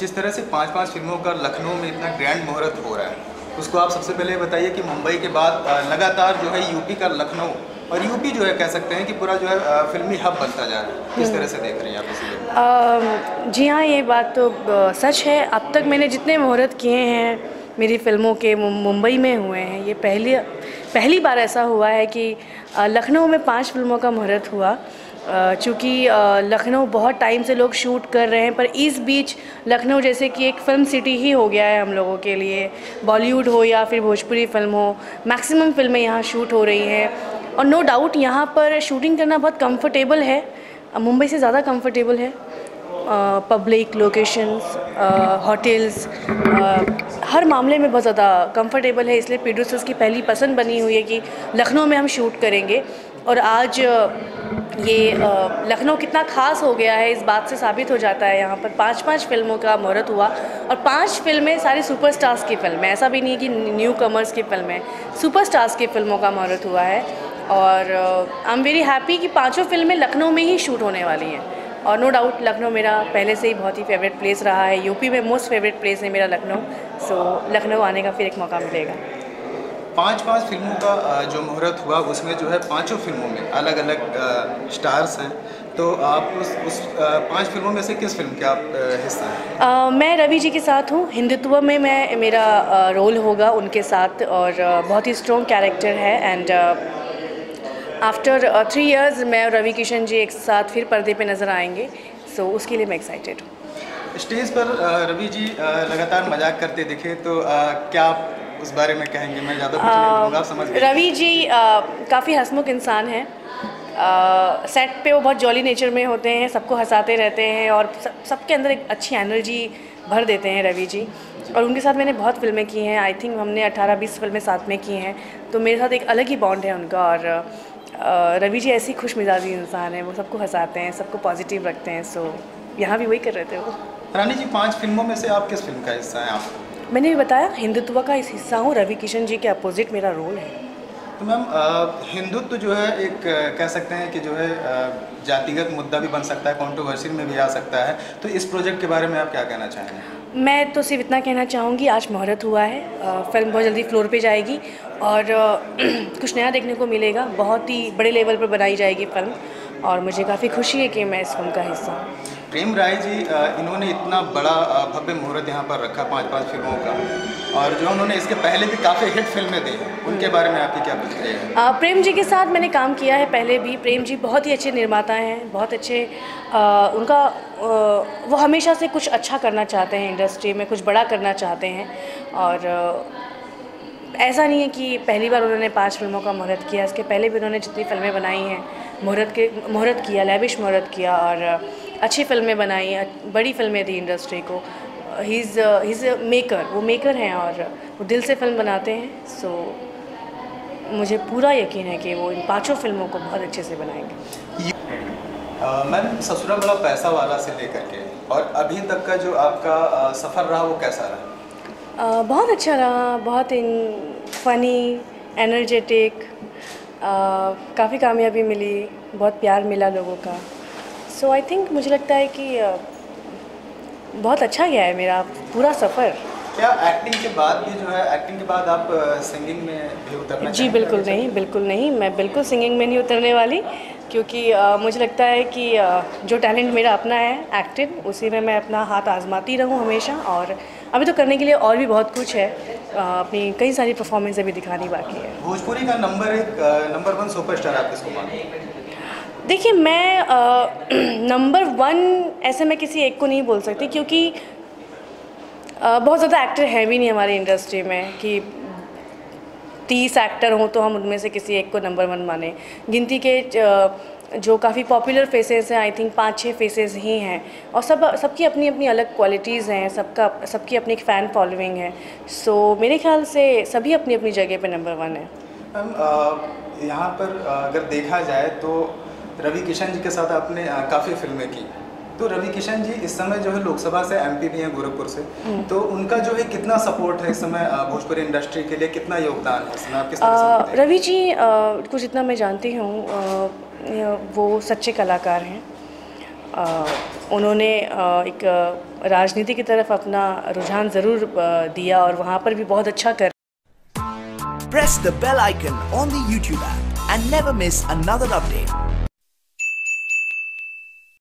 जिस तरह से पाँच फिल्मों का लखनऊ में इतना ग्रैंड मुहूर्त हो रहा है, उसको आप सबसे पहले बताइए कि मुंबई के बाद लगातार जो है यूपी का लखनऊ और यूपी जो है कह सकते हैं कि पूरा जो है फिल्मी हब बनता जा रहा है, किस तरह से देख रहे हैं आप इसे? जी हाँ, ये बात तो सच है। अब तक मैंने जितने मुहूर्त किए हैं मेरी फिल्मों के मुंबई में हुए हैं। ये पहली बार ऐसा हुआ है कि लखनऊ में 5 फिल्मों का मुहूर्त हुआ। चूँकि लखनऊ बहुत टाइम से लोग शूट कर रहे हैं, पर इस बीच लखनऊ जैसे कि एक फ़िल्म सिटी ही हो गया है हम लोगों के लिए। बॉलीवुड हो या फिर भोजपुरी फिल्म हो, मैक्सिमम फिल्में यहाँ शूट हो रही हैं। और नो डाउट यहाँ पर शूटिंग करना बहुत कंफर्टेबल है, मुंबई से ज़्यादा कंफर्टेबल है। पब्लिक लोकेशंस, होटल्स, हर मामले में बहुत ज़्यादा कंफर्टेबल है। इसलिए प्रोड्यूसर्स की पहली पसंद बनी हुई है कि लखनऊ में हम शूट करेंगे। और आज ये लखनऊ कितना ख़ास हो गया है इस बात से साबित हो जाता है। यहाँ पर 5 फिल्मों का मुहूर्त हुआ और 5 फिल्में सारी सुपरस्टार्स की फिल्में, ऐसा भी नहीं कि न्यू कमर्स की फिल्में, सुपरस्टार्स की फिल्मों का मुहूर्त हुआ है। और आई एम वेरी हैप्पी कि 5 फिल्में लखनऊ में ही शूट होने वाली हैं। और नो डाउट लखनऊ मेरा पहले से ही बहुत ही फेवरेट प्लेस रहा है। यूपी में मोस्ट फेवरेट प्लेस है मेरा लखनऊ। सो लखनऊ आने का फिर एक मौका मिलेगा। 5 फिल्मों का जो मुहूर्त हुआ उसमें जो है 5 फिल्मों में अलग अलग स्टार्स हैं, तो आप उस 5 फिल्मों में से किस फिल्म के आप हिस्सा हैं? मैं रवि जी के साथ हूँ। हिंदुत्व में मेरा रोल होगा उनके साथ, और बहुत ही स्ट्रॉन्ग कैरेक्टर है। एंड आफ्टर 3 इयर्स मैं और रवि किशन जी एक साथ फिर पर्दे पे नज़र आएंगे। सो उसके लिए मैं एक्साइटेड हूँ। स्टेज पर रवि जी लगातार मजाक करते दिखे, तो क्या आप उस बारे में कहेंगे? मैं ज़्यादा कुछ नहीं बोलूँगा, आप समझ गए। रवि जी काफ़ी हंसमुख इंसान हैं। सेट पे वो बहुत जॉली नेचर में होते हैं, सबको हंसाते रहते हैं और सबके अंदर एक अच्छी एनर्जी भर देते हैं रवि जी। और उनके साथ मैंने बहुत फिल्में की हैं। आई थिंक हमने 18-20 फिल्में साथ में की हैं, तो मेरे साथ एक अलग ही बॉन्ड है उनका। और रवि जी ऐसी खुश मिजाजी इंसान है, वो सबको हंसाते हैं, सबको पॉजिटिव रखते हैं। सो यहाँ भी वही कर रहे थे वो। रानी जी, 5 फिल्मों में से आप किस फिल्म का हिस्सा हैं? आप मैंने भी बताया हिंदुत्व का इस हिस्सा हूँ। रवि किशन जी के अपोजिट मेरा रोल है। तो मैम, हिंदुत्व जो है एक कह सकते हैं कि जो है जातिगत मुद्दा भी बन सकता है, कंट्रोवर्सी में भी आ सकता है, तो इस प्रोजेक्ट के बारे में आप क्या कहना चाहेंगे? मैं तो सिर्फ इतना कहना चाहूँगी, आज मुहूर्त हुआ है, फिल्म बहुत जल्दी फ्लोर पे जाएगी और कुछ नया देखने को मिलेगा। बहुत ही बड़े लेवल पर बनाई जाएगी फिल्म और मुझे काफ़ी खुशी है कि मैं इस फिल्म का हिस्सा हूँ। प्रेम राय जी, इन्होंने इतना बड़ा भव्य मुहूर्त यहाँ पर रखा 5 फिल्मों का, और जो उन्होंने इसके पहले भी काफ़ी हिट फिल्में दी, उनके बारे में आपकी क्या प्रतिक्रिया है? प्रेम जी के साथ मैंने काम किया है पहले भी। प्रेम जी बहुत ही अच्छे निर्माता हैं, बहुत अच्छे उनका वो हमेशा से कुछ अच्छा करना चाहते हैं, इंडस्ट्री में कुछ बड़ा करना चाहते हैं। और ऐसा नहीं है कि पहली बार उन्होंने 5 फिल्मों का मुहूर्त किया, इसके पहले भी उन्होंने जितनी फिल्में बनाई हैं मुहूर्त किया, लैविश मुहूर्त किया और अच्छी फिल्में बनाई, बड़ी फिल्में दी इंडस्ट्री को। ही इज़ अ मेकर, वो मेकर हैं और वो दिल से फिल्म बनाते हैं। सो मुझे पूरा यकीन है कि वो इन 5 फिल्मों को बहुत अच्छे से बनाएंगे। मैम, ससुराल वाला पैसा वाला से लेकर के और अभी तक का जो आपका सफ़र रहा वो कैसा रहा? बहुत अच्छा रहा, बहुत फनी, एनर्जेटिक, काफ़ी कामयाबी मिली, बहुत प्यार मिला लोगों का। सो आई थिंक मुझे लगता है कि बहुत अच्छा गया है मेरा पूरा सफ़र। क्या एक्टिंग के बाद भी जो है, एक्टिंग के बाद आप सिंगिंग में भी उतरना? जी बिल्कुल नहीं, बिल्कुल नहीं, मैं बिल्कुल सिंगिंग में नहीं उतरने वाली, क्योंकि मुझे लगता है कि जो टैलेंट मेरा अपना है एक्टिंग, उसी में मैं अपना हाथ आजमाती रहूं हमेशा। और अभी तो करने के लिए और भी बहुत कुछ है, अपनी कई सारी परफॉर्मेंस अभी दिखानी बाकी है। भोजपुरी का नंबर 1 सुपरस्टार आप किसको मानते? देखिए, मैं नंबर 1 ऐसे मैं किसी एक को नहीं बोल सकती, क्योंकि बहुत ज़्यादा एक्टर हैं भी नहीं हमारी इंडस्ट्री में कि 30 एक्टर हों तो हम उनमें से किसी एक को नंबर 1 माने। गिनती के जो काफ़ी पॉपुलर फेसेस हैं, आई थिंक 5-6 फेसेस ही हैं, और सबकी अपनी अपनी अलग क्वालिटीज़ हैं, सबकी अपनी एक फ़ैन फॉलोइंग है। सो मेरे ख्याल से सभी अपनी अपनी जगह पे नंबर 1 है। मैम, यहाँ पर अगर देखा जाए तो रवि किशन जी के साथ आपने काफ़ी फिल्में की, तो रवि किशन जी इस समय जो है लोकसभा से MP भी हैं गोरखपुर से, तो उनका जो है कितना सपोर्ट है इस समय भोजपुरी इंडस्ट्री के लिए, कितना योगदान है आप किस तरह से? रवि जी कुछ इतना मैं जानती हूँ, वो सच्चे कलाकार हैं उन्होंने एक राजनीति की तरफ अपना रुझान ज़रूर दिया और वहाँ पर भी बहुत अच्छा कर। Press the bell icon on the YouTube app and never miss another update.